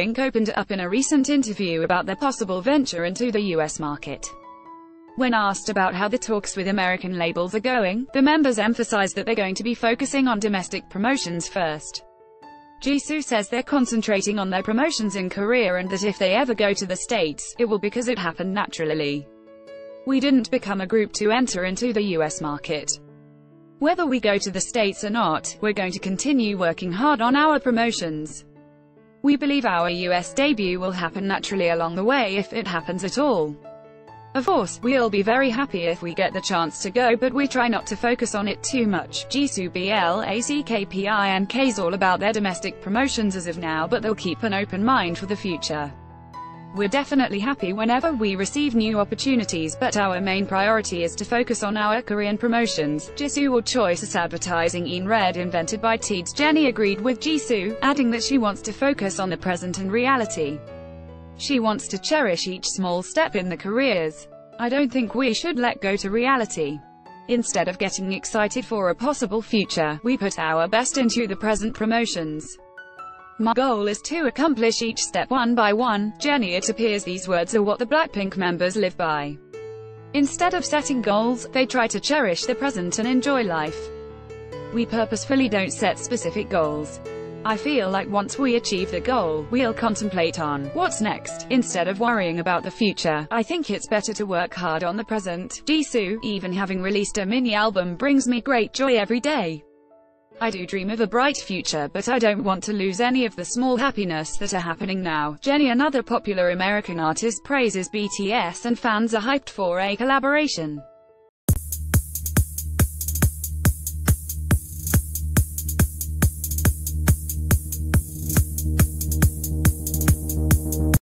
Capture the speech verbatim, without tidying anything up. BLACKPINK opened up in a recent interview about their possible venture into the U S market. When asked about how the talks with American labels are going, the members emphasized that they're going to be focusing on domestic promotions first. Jisoo says they're concentrating on their promotions in Korea and that if they ever go to the States, it will because it happened naturally. We didn't become a group to enter into the U S market. Whether we go to the States or not, we're going to continue working hard on our promotions. We believe our U S debut will happen naturally along the way if it happens at all. Of course, we'll be very happy if we get the chance to go, but we try not to focus on it too much. Jisoo BLACKPINK is all about their domestic promotions as of now, but they'll keep an open mind for the future. We're definitely happy whenever we receive new opportunities, but our main priority is to focus on our Korean promotions. Jisoo will choice as advertising in red invented by T E D S. Jennie agreed with Jisoo, adding that she wants to focus on the present and reality. She wants to cherish each small step in the careers. I don't think we should let go to reality. Instead of getting excited for a possible future, we put our best into the present promotions. My goal is to accomplish each step one by one, Jennie. It appears these words are what the BLACKPINK members live by. Instead of setting goals, they try to cherish the present and enjoy life. We purposefully don't set specific goals. I feel like once we achieve the goal, we'll contemplate on what's next, instead of worrying about the future. I think it's better to work hard on the present. Jisoo, even having released a mini-album brings me great joy every day. I do dream of a bright future, but I don't want to lose any of the small happiness that are happening now. Jennie, another popular American artist, praises B T S and fans are hyped for a collaboration.